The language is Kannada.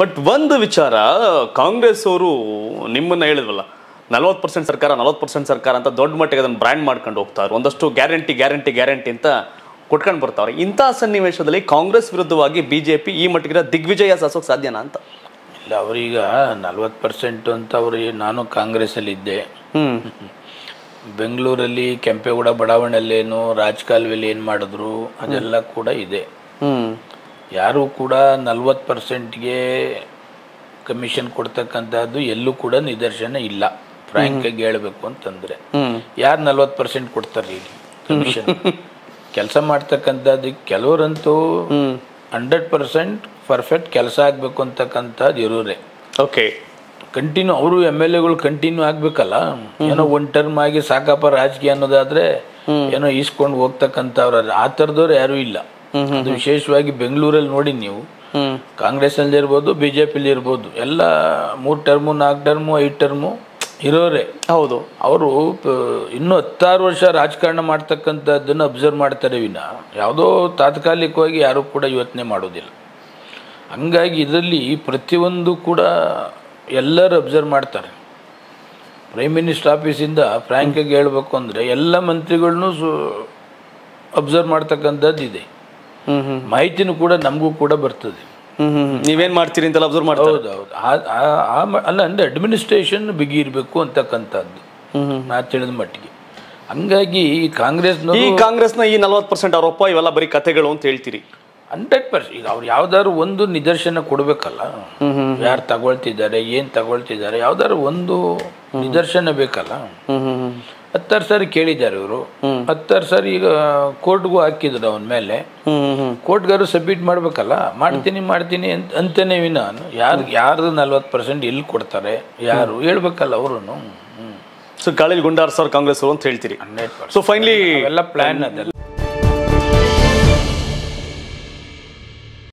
ಬಟ್ ಒಂದು ವಿಚಾರ, ಕಾಂಗ್ರೆಸ್ ಅವರು ನಿಮ್ಮನ್ನ ಹೇಳಿದ್ವಲ್ಲ 40% ಸರ್ಕಾರ 40% ಸರ್ಕಾರ ಅಂತ ದೊಡ್ಡ ಮಟ್ಟಿಗೆ ಅದನ್ನು ಬ್ರ್ಯಾಂಡ್ ಮಾಡ್ಕೊಂಡು ಹೋಗ್ತಾರೆ. ಒಂದಷ್ಟು ಗ್ಯಾರಂಟಿ ಗ್ಯಾರಂಟಿ ಗ್ಯಾರಂಟಿ ಅಂತ ಕೊಟ್ಕೊಂಡು ಬರ್ತಾವ್ರೆ. ಇಂಥ ಸನ್ನಿವೇಶದಲ್ಲಿ ಕಾಂಗ್ರೆಸ್ ವಿರುದ್ಧವಾಗಿ ಬಿಜೆಪಿ ಈ ಮಟ್ಟಿಗೆ ದಿಗ್ವಿಜಯ ಸಾಧಿಸೋಕೆ ಸಾಧ್ಯನಾ ಅಂತ? ಇಲ್ಲ, ಅವರೀಗ 40% ಅಂತ ಅವರು. ನಾನು ಕಾಂಗ್ರೆಸ್ಸಲ್ಲಿದ್ದೆ, ಬೆಂಗಳೂರಲ್ಲಿ ಕೆಂಪೇಗೌಡ ಬಡಾವಣೆಯಲ್ಲೇನು ರಾಜಕಾಲುವೆಯಲ್ಲಿ ಏನು ಮಾಡಿದ್ರು ಅದೆಲ್ಲ ಕೂಡ ಇದೆ. ಯಾರೂ ಕೂಡ 40%ಗೆ ಕಮಿಷನ್ ಕೊಡ್ತಕ್ಕಂಥದ್ದು ಎಲ್ಲೂ ಕೂಡ ನಿದರ್ಶನ ಇಲ್ಲ. ಫ್ರಾಂಕಾಗಿ ಹೇಳಬೇಕು ಅಂತಂದರೆ ಯಾರು 40% ಕೊಡ್ತಾರೆ ಇಲ್ಲಿ ಕಮಿಷನ್? ಕೆಲಸ ಮಾಡ್ತಕ್ಕಂಥದ್ದಕ್ಕೆ ಕೆಲವರಂತೂ 100% ಪರ್ಫೆಕ್ಟ್ ಕೆಲಸ ಆಗಬೇಕು ಅಂತಕ್ಕಂಥದ್ದು ಇರೋರೆ. ಓಕೆ, ಕಂಟಿನ್ಯೂ ಅವರು MLAಗಳು ಕಂಟಿನ್ಯೂ ಆಗಬೇಕಲ್ಲ. ಏನೋ ಒಂದು ಟರ್ಮ್ ಆಗಿ ಸಾಕಪ್ಪ ರಾಜಕೀಯ ಅನ್ನೋದಾದರೆ ಏನೋ ಈಸ್ಕೊಂಡು ಹೋಗ್ತಕ್ಕಂಥವ್ರ ಆ ಥರದವ್ರು ಯಾರೂ ಇಲ್ಲ. ಅದು ವಿಶೇಷವಾಗಿ ಬೆಂಗಳೂರಲ್ಲಿ ನೋಡಿ ನೀವು, ಕಾಂಗ್ರೆಸ್ನಲ್ಲಿ ಇರ್ಬೋದು ಬಿಜೆಪಿಲಿ ಇರ್ಬೋದು, ಎಲ್ಲ 3 ಟರ್ಮು 4 ಟರ್ಮು 5 ಟರ್ಮು ಇರೋರೆ. ಹೌದು, ಅವರು ಇನ್ನೂ 16 ವರ್ಷ ರಾಜಕಾರಣ ಮಾಡ್ತಕ್ಕಂಥದ್ದನ್ನು ಅಬ್ಸರ್ವ್ ಮಾಡ್ತಾರೆ ವಿನ ಯಾವುದೋ ತಾತ್ಕಾಲಿಕವಾಗಿ ಯಾರೂ ಕೂಡ ಯೋಚನೆ ಮಾಡೋದಿಲ್ಲ. ಹಂಗಾಗಿ ಇದರಲ್ಲಿ ಪ್ರತಿಯೊಂದು ಕೂಡ ಎಲ್ಲರೂ ಅಬ್ಸರ್ವ್ ಮಾಡ್ತಾರೆ. ಪ್ರೈಮ್ ಮಿನಿಸ್ಟರ್ ಆಫೀಸಿಂದ ಫ್ರ್ಯಾಂಕಾಗಿ ಹೇಳಬೇಕು ಅಂದರೆ ಎಲ್ಲ ಮಂತ್ರಿಗಳನ್ನೂ ಅಬ್ಸರ್ವ್ ಮಾಡ್ತಕ್ಕಂಥದ್ದು ಇದೆ. ಮಾಹಿತಿನೂ ಕೂಡ ನಮಗೂ ಕೂಡ ಬರ್ತದೆ, ನೀವೇನು ಮಾಡ್ತೀರಿ ಅಂತೆಲ್ಲ ಅಬ್ಸರ್ವ್ ಮಾಡ್ತಾರೆ. ಹೌದು ಹೌದು, ಅಲ್ಲ ಅಂದರೆ ಅಡ್ಮಿನಿಸ್ಟ್ರೇಷನ್ ಬಿಗಿ ಇರಬೇಕು ಅಂತಕ್ಕಂಥದ್ದು ನಾ ತಿಳಿದ ಮಟ್ಟಿಗೆ. ಹಂಗಾಗಿ ಕಾಂಗ್ರೆಸ್ನ ಈ 40% ಆರೋಪ ಇವೆಲ್ಲ ಬರೀ ಕಥೆಗಳು ಅಂತ ಹೇಳ್ತೀರಿ. 100% ಈಗ ಅವ್ರು ಯಾವ್ದಾದ್ರು ಒಂದು ನಿದರ್ಶನ ಕೊಡಬೇಕಲ್ಲ, ಯಾರು ತಗೊಳ್ತಿದ್ದಾರೆ ಏನು ತಗೊಳ್ತಿದ್ದಾರೆ ಯಾವ್ದಾದ್ರು ಒಂದು ನಿದರ್ಶನ ಬೇಕಲ್ಲ. 10 ಸಾರಿ ಕೇಳಿದ್ದಾರೆ ಇವರು, 10 ಸಾರಿ ಈಗ ಕೋರ್ಟ್ಗೂ ಹಾಕಿದ್ರು. ಅವನ ಮೇಲೆ ಕೋರ್ಟ್ಗಾರು ಸಬ್ಮಿಟ್ ಮಾಡ್ಬೇಕಲ್ಲ. ಮಾಡ್ತೀನಿ ಅಂತೇನೆ ವಿನ ಯಾರ್ದು 40% ಎಲ್ಲಿ ಕೊಡ್ತಾರೆ ಯಾರು ಹೇಳ್ಬೇಕಲ್ಲ ಅವರು. ಸೊ ಗಾಳಿಲಿ ಗುಂಡಾರ್ಸೋರು ಕಾಂಗ್ರೆಸ್ ಅಂತ ಹೇಳ್ತೀರಿ. 100% ಎಲ್ಲ ಪ್ಲಾನ್ ಅದೆಲ್ಲ